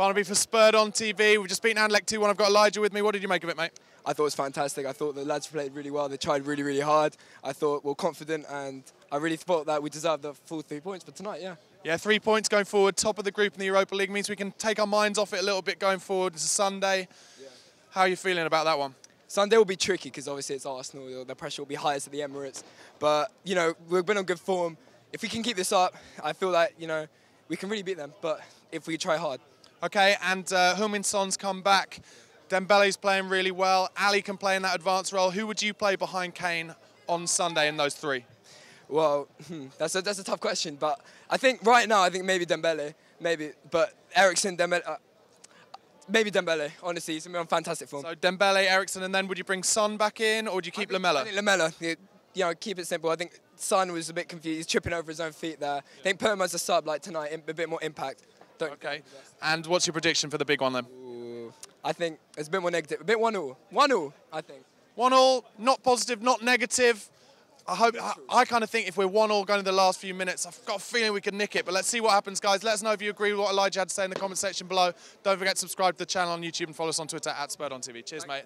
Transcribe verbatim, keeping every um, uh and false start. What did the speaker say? Barnaby for Spurred on T V. We've just beaten Anderlecht two one. I've got Elijah with me. What did you make of it, mate? I thought it was fantastic. I thought the lads played really well. They tried really, really hard. I thought we were confident, and I really thought that we deserved the full three points. But tonight, yeah. Yeah, three points going forward. Top of the group in the Europa League means we can take our minds off it a little bit going forward. It's a Sunday. Yeah. How are you feeling about that one? Sunday will be tricky because obviously it's Arsenal. The pressure will be highest at the Emirates. But, you know, we've been on good form. If we can keep this up, I feel like, you know, we can really beat them. But if we try hard. Okay, and uh, Heung-min Son's come back. Dembele's playing really well. Ali can play in that advanced role. Who would you play behind Kane on Sunday in those three? Well, that's a, that's a tough question, but I think right now, I think maybe Dembele, maybe, but Eriksen, Dembele, uh, maybe Dembele, honestly, he's been on fantastic form. So Dembele, Eriksen, and then would you bring Son back in, or would you keep Lamela? I think Lamela, you know, keep it simple. I think Son was a bit confused, he's tripping over his own feet there. Yeah. I think Per Mertesacker a sub, like tonight, a bit more impact. Don't okay, and what's your prediction for the big one then? Ooh, I think it's a bit more negative, a bit one all, one all, I think. one all, not positive, not negative. I hope. I, I kind of think if we're one all going to the last few minutes, I've got a feeling we can nick it. But let's see what happens, guys. Let us know if you agree with what Elijah had to say in the comment section below. Don't forget to subscribe to the channel on YouTube and follow us on Twitter at Spurred on T V. Cheers, mate.